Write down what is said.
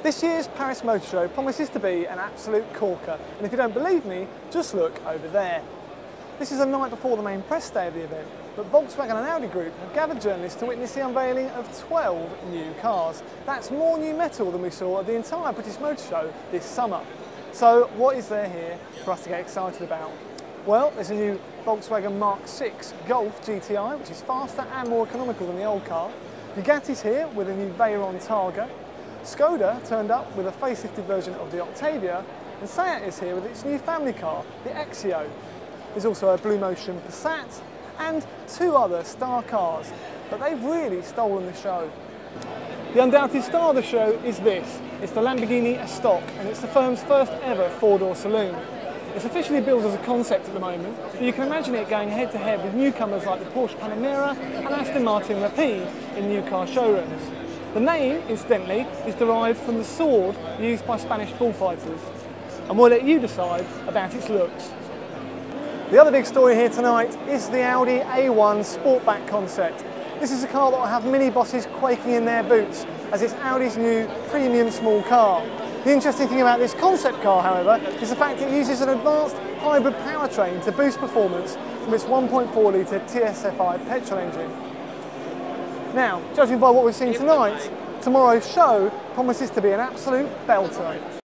This year's Paris Motor Show promises to be an absolute corker, and if you don't believe me, just look over there. This is the night before the main press day of the event, but Volkswagen and Audi Group have gathered journalists to witness the unveiling of 12 new cars. That's more new metal than we saw at the entire British Motor Show this summer. So what is there here for us to get excited about? Well, there's a new Volkswagen Mark 6 Golf GTI, which is faster and more economical than the old car. Bugatti's here with a new Veyron Targa. Skoda turned up with a facelifted version of the Octavia, and Seat is here with its new family car, the Exeo. There's also a Blue Motion Passat and two other star cars, but they've really stolen the show. The undoubted star of the show is this. It's the Lamborghini Estoque, and it's the firm's first ever four-door saloon. It's officially billed as a concept at the moment, but you can imagine it going head-to-head with newcomers like the Porsche Panamera and Aston Martin Rapide in new car showrooms. The name, incidentally, is derived from the sword used by Spanish bullfighters, and we'll let you decide about its looks. The other big story here tonight is the Audi A1 Sportback concept. This is a car that will have mini bosses quaking in their boots, as it's Audi's new premium small car. The interesting thing about this concept car, however, is the fact it uses an advanced hybrid powertrain to boost performance from its 1.4-litre TSFI petrol engine. Now, judging by what we've seen tonight, tomorrow's show promises to be an absolute belter.